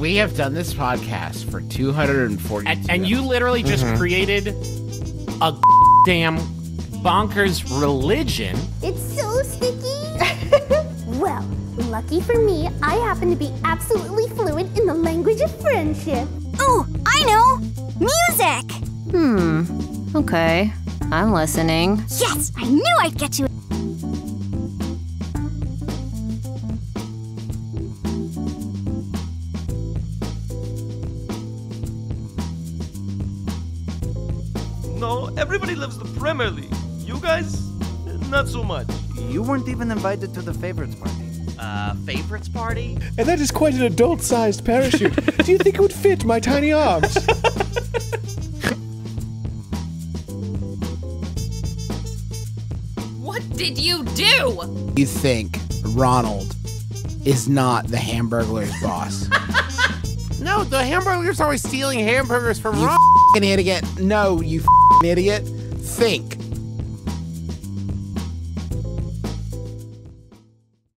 We have done this podcast for 240 and you literally just created a damn bonkers religion. It's so sticky. Well, lucky for me, I happen to be absolutely fluent in the language of friendship. Oh, I know! Music! Okay, I'm listening. Yes, I knew I'd get you! No, everybody loves the Premier League. You guys, not so much. You weren't even invited to the favorites party. Favorites party? And that is quite an adult-sized parachute. Do you think it would fit my tiny arms? What did you do? You think Ronald is not the Hamburglar's boss? No, the Hamburglar's always stealing hamburgers from Ronald. You f***ing idiot. No, you f***ing idiot. Think.